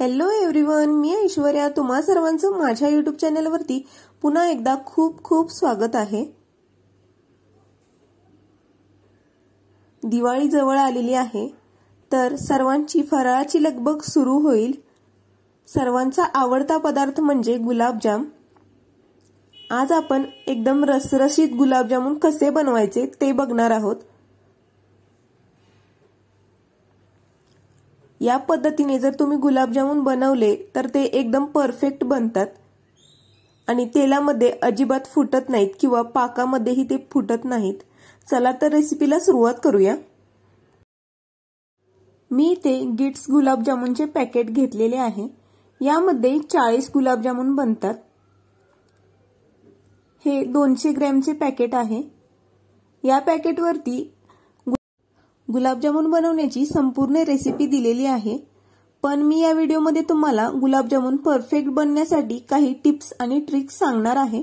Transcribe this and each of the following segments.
Hello everyone, मी ऐश्वर्या, तुम्हा सर्वांचं माझ्या यूट्यूब चॅनलवरती पुन्हा एकदा खूप खूप स्वागत आहे। दिवाळी जवळ आलेली आहे, तर सर्वांची फराळाची लगबग सुरू होईल। सर्वांचा आवडता पदार्थ म्हणजे गुलाबजाम। आज आपण एकदम रसरशीत गुलाबजामुन कसे बनवायचे ते बघणार आहोत। या पद्धतीने जर तुम्ही गुलाबजामुन बनवले तर ते एकदम परफेक्ट बनतात आणि तेलामध्ये अजिबात फुटत नाहीत किंवा पाकामध्येही ते फुटत नाहीत। चला तर रेसिपीला सुरुवात करूया। मी इथे गिट्स गुलाबजामुनचे पॅकेट घेतलेले आहे। यामध्ये 40 गुलाबजामुन बनतात। हे 200 ग्रॅमचे पॅकेट आहे। या पॅकेटवरती गुलाबजामुन बनवण्याची संपूर्ण रेसिपी दिलेली आहे, पण मी या व्हिडिओमध्ये तुम्हाला गुलाबजामुन परफेक्ट बनण्यासाठी काही टिप्स आणि ट्रिक्स सांगणार आहे।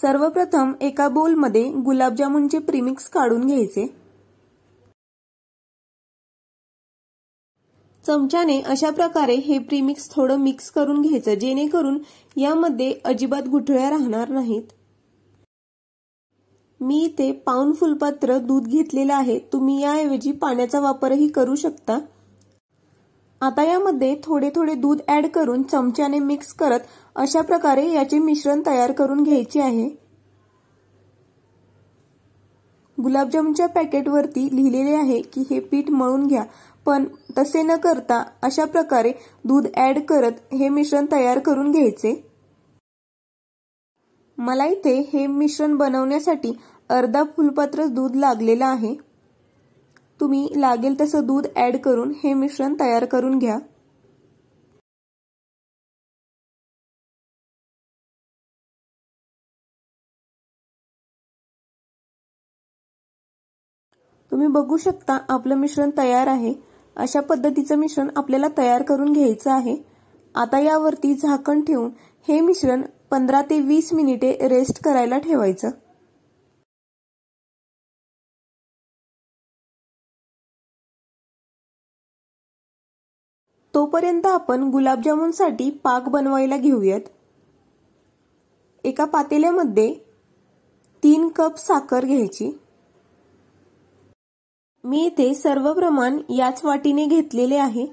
सर्वप्रथम एका बाउल मध्ये गुलाबजामुनचे प्रीमिक्स काढून घ्यायचे। चमच्याने अशा प्रकारे हे प्रीमिक्स थोडं मिक्स करून घ्यायचं, जेणेकरून यामध्ये अजिबात गुठळ्या राहणार नाहीत। मी इथे पाऊण फुलपात्र दूध घेतलेले आहे। तुम्ही याऐवजी पाण्याचा वापरही करू शकता। आता यामध्ये थोडे थोडे दूध ऍड करून चमच्याने मिक्स करत अशा प्रकारे याचे मिश्रण तयार करून घ्यायचे आहे। गुलाबजामच्या पॅकेटवरती लिहिलेले आहे की हे पीठ मळून घ्या, पण तसे न करता अशा प्रकारे दूध ऍड करत हे मिश्रण तयार करून घ्यायचे। मला इथे हे मिश्रण बनवण्यासाठी अर्धा फुलपात्र दूध लागलेलं आहे। तुम्ही लागेल तसं दूध ऍड करून हे मिश्रण तयार करून घ्या। तुम्ही बघू शकता आपलं मिश्रण तयार आहे। अशा पद्धतीचं मिश्रण आपल्याला तयार करून घ्यायचं आहे। आता यावरती झाकण ठेवून हे मिश्रण 15 ते 20 मिनिटे रेस्ट करायला ठेवायचं। तोपर्यंत आपण गुलाबजामुनसाठी पाक बनवायला घेऊयात। एका पातेल्यामध्ये 3 कप साखर घ्यायची। मी इथे सर्व प्रमाण याच वाटीने घेतलेले आहे।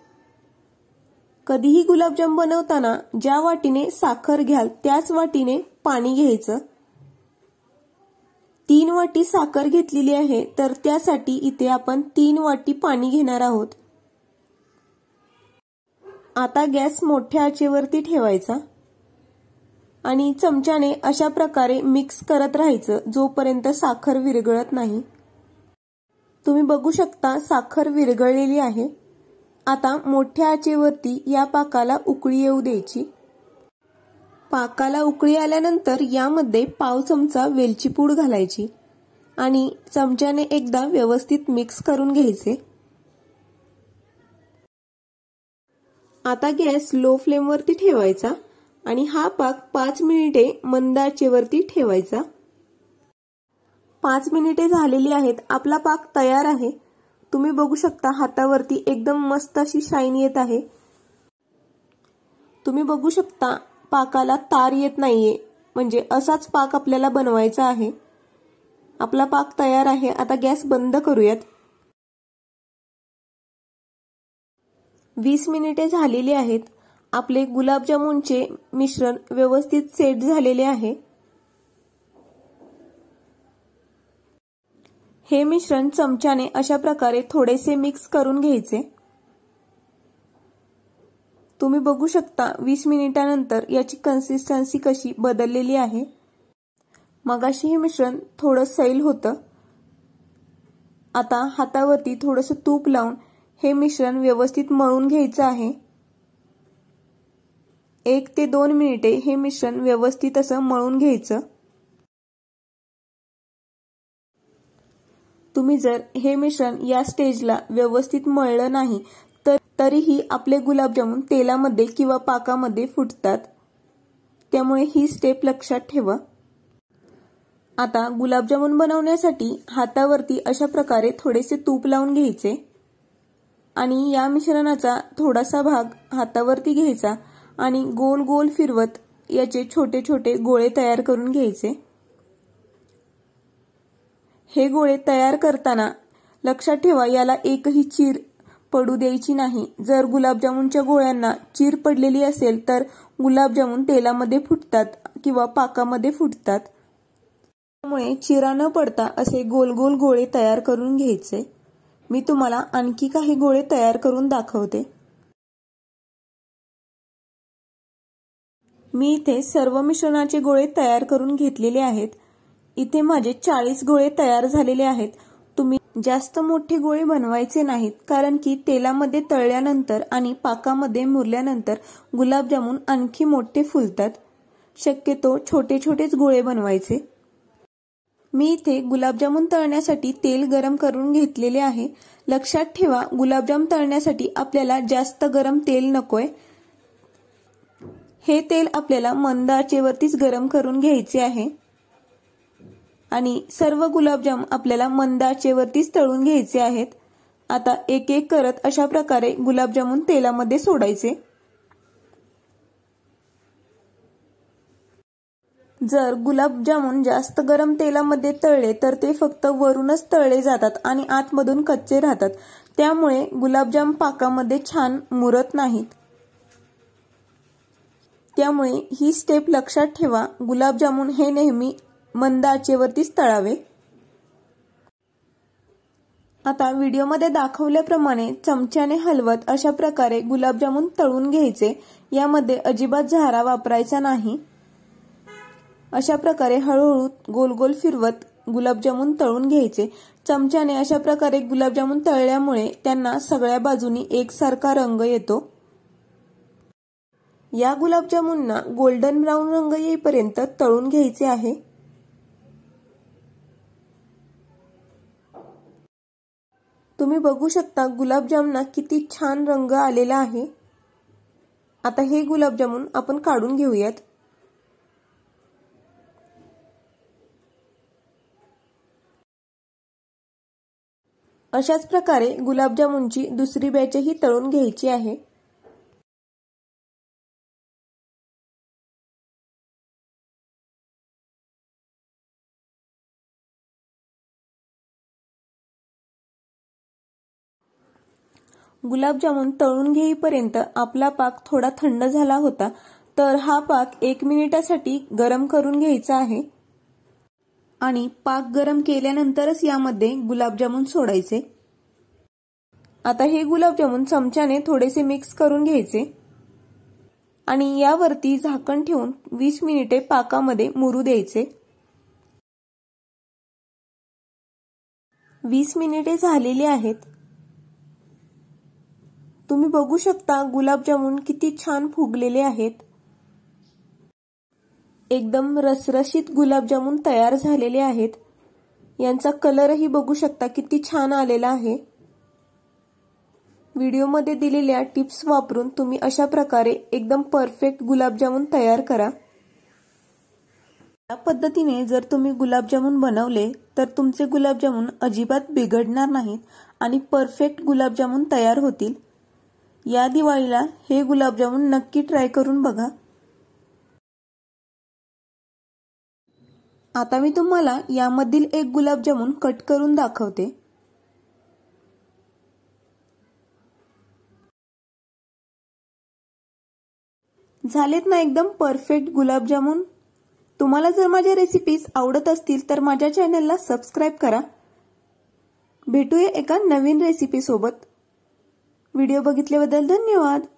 कधीही गुलाबजाम बनवताना ज्या वाटीने साखर घ्याल त्याच वाटीने पाणी घ्यायचं। 3 वाटी साखर घेतलेली आहे, तर त्यासाठी इथे आपण 3 वाटी पाणी घेणार आहोत। आता गॅस मोठ्या आचेवरती ठेवायचा आणि चमच्याने अशा प्रकारे मिक्स करत राहायचं जोपर्यंत साखर विरघळत नाही। तुम्ही बघू शकता साखर विरघळलेली आहे। आता मोठ्या आचेवरती या पाकाला उकळी येऊ द्यायची। पाकाला उकळी आल्यानंतर यामध्ये पाव चमचा वेलची पूड घालायची आणि चमच्याने एकदा व्यवस्थित मिक्स करून घ्यायचे। आता गॅस लो फ्लेमवरती ठेवायचा आणि हा पाक 5 मिनिटे मंद आचेवरती ठेवायचा। 5 मिनिटे झालेली आहेत, आपला पाक तयार आहे। तुम्ही बघू शकता हातावरती एकदम मस्त अशी शाईन येत आहे। तुम्ही बघू शकता पाकाला तार येत नाहीये, म्हणजे असाच पाक आपल्याला बनवायचा आहे। आपला पाक तयार आहे। आता गॅस बंद करूयात। 20 मिनिटे झालेली आहेत। आपले गुलाबजामुनचे मिश्रण व्यवस्थित सेट झालेले आहे। हे मिश्रण चमच्याने अशा प्रकारे थोडेसे मिक्स करून घ्यायचे। तुम्ही बघू शकता 20 मिनिटांनंतर याची कन्सिस्टन्सी कशी बदललेली आहे। मगाशी हे मिश्रण थोडं सैल होतं। आता हातावरती थोडंसं तूप लावून हे मिश्रण व्यवस्थित मळून घ्यायचं आहे। 1 ते 2 मिनिटे हे मिश्रण व्यवस्थित असं मळून घ्यायचं। तुम्ही जर हे मिश्रण या स्टेजला व्यवस्थित मळलं नाही तर तरीही आपले गुलाबजामुन तेलामध्ये किंवा पाकामध्ये फुटतात, त्यामुळे ही स्टेप लक्षात ठेवा। आता गुलाबजामुन बनवण्यासाठी हातावरती अशा प्रकारे थोडेसे तूप लावून घ्यायचे आणि या मिश्रणाचा थोडासा भाग हातावरती घ्यायचा आणि गोल गोल फिरवत याचे छोटे छोटे गोळे तयार करून घ्यायचे। हे गोळे तयार करताना लक्षात ठेवा, याला एकही चीर पडू द्यायची नाही। जर गुलाबजामुनच्या गोळ्यांना चीर पडलेली असेल तर गुलाबजामुन तेलामध्ये फुटतात किंवा पाकामध्ये फुटतात, त्यामुळे चिरा न पडता असे गोल गोल गोळे तयार करून घ्यायचे। मी तुम्हाला आणखी काही गोळे तयार करून दाखवते। मी इथे सर्व मिश्रणाचे गोळे तयार करून घेतलेले आहेत। इथे माझे 40 गोळे तयार झालेले आहेत। तुम्ही जास्त मोठे गोळे बनवायचे नाहीत, कारण की तेलामध्ये तळल्यानंतर आणि पाकामध्ये मुरल्यानंतर गुलाबजामुन आणखी मोठे फुलतात। शक्यतो छोटे छोटेच गोळे बनवायचे। मी इथे गुलाबजामुन तळण्यासाठी तेल गरम करून घेतलेले आहे। लक्षात ठेवा, गुलाबजाम तळण्यासाठी आपल्याला जास्त गरम तेल नकोय, हे तेल आपल्याला मंद आचेवरतीच गरम करून घ्यायचे आहे आणि सर्व गुलाबजाम आपल्याला मंद आचेवरतीच तळून घ्यायचे आहेत। आता एक एक करत अशा प्रकारे गुलाबजामुन तेलामध्ये सोडायचे। जर गुलाबजामुन जास्त गरम तेलामध्ये तळले तर ते फक्त वरूनच तळले जातात आणि आतमधून कच्चे राहतात, त्यामुळे गुलाबजाम पाकामध्ये छान मुरत नाहीत। त्यामुळे ही स्टेप लक्षात ठेवा, गुलाबजामुन हे नेहमी मंद आचेवरतीच तळावे। आता व्हिडिओमध्ये दाखवल्याप्रमाणे चमच्याने हलवत अशा प्रकारे गुलाबजामुन तळून घ्यायचे। यामध्ये अजिबात झारा वापरायचा नाही। अशा प्रकारे हळूहळू गोल गोल फिरवत गुलाबजामुन तळून घ्यायचे। चमच्याने अशा प्रकारे गुलाबजामुन तळल्यामुळे त्यांना सगळ्या बाजूनी एकसारखा रंग येतो। या गुलाबजामुनना गोल्डन ब्राऊन रंग येईपर्यंत तळून घ्यायचे आहे। तुम्ही बघू शकता गुलाबजामुनला किती छान रंग आलेला आहे। आता हे गुलाबजामुन आपण काढून घेऊयात। अशाच प्रकारे गुलाबजामुनची दुसरी बॅचही तळून घ्यायची आहे। गुलाबजामुन तळून घेईपर्यंत आपला पाक थोडा थंड झाला होता, तर हा पाक 1 मिनिटासाठी गरम करून घ्यायचा आहे आणि पाक गरम केल्यानंतरच यामध्ये गुलाबजामुन सोडायचे। आता हे गुलाबजामुन चमच्याने थोडेसे मिक्स करून घ्यायचे आणि यावरती झाकण ठेवून 20 मिनिटे पाकामध्ये मुरू द्यायचे। 20 मिनिटे झालेली आहेत। तुम्ही बघू शकता गुलाबजामुन किती छान फुगलेले आहेत। एकदम रसरशीत गुलाबजामुन तयार झालेले आहेत। यांचा कलरही बघू शकता किती छान आलेला आहे। व्हिडिओमध्ये दिलेल्या टिप्स वापरून तुम्ही अशा प्रकारे एकदम परफेक्ट गुलाबजामुन तयार करा। या पद्धतीने जर तुम्ही गुलाबजामुन बनवले तर तुमचे गुलाबजामुन अजिबात बिघडणार नाहीत आणि परफेक्ट गुलाबजामुन तयार होतील। या दिवाळीला हे गुलाबजामुन नक्की ट्राय करून बघा। आता मी तुम्हाला यामधील एक गुलाबजामुन कट करून दाखवते। झालेत ना एकदम परफेक्ट गुलाबजामुन। तुम्हाला जर माझ्या रेसिपीज आवडत असतील तर माझ्या चॅनलला सबस्क्राइब करा। भेटूया एका नवीन रेसिपी सोबत। व्हिडिओ बघितल्याबद्दल धन्यवाद।